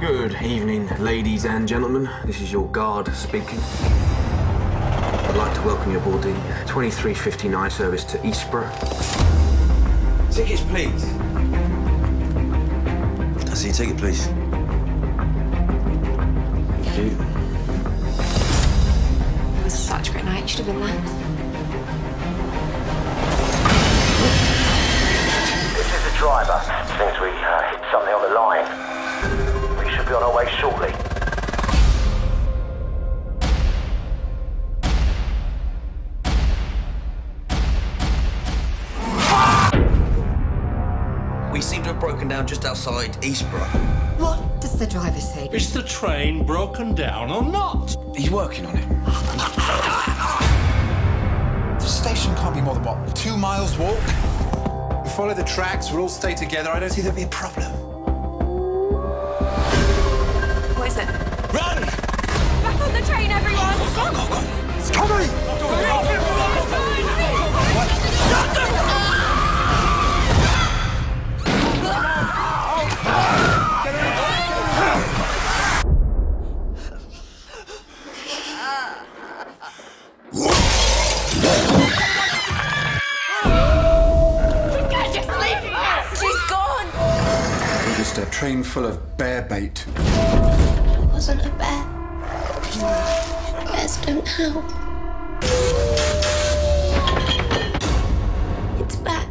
Good evening, ladies and gentlemen. This is your guard speaking. I'd like to welcome you aboard the 2359 service to Eastborough. Tickets, please. I see your ticket, please. Thank you. It was such a great night. You should have been there. This is the driver. Seems we hit something on the line. We should be on our way shortly. We seem to have broken down just outside Eastborough. What does the driver say? Is the train broken down or not? He's working on it. The station can't be more than, what, 2 miles walk? We follow the tracks, we'll all stay together. I don't see there'd be a problem. Run! Back on the train, everyone! Go, go, go! It's coming! You guys just leave her! She's gone! We're just a train full of bear bait. It wasn't a bear. Bears don't howl. It's back.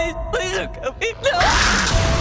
Please, please don't kill me, no!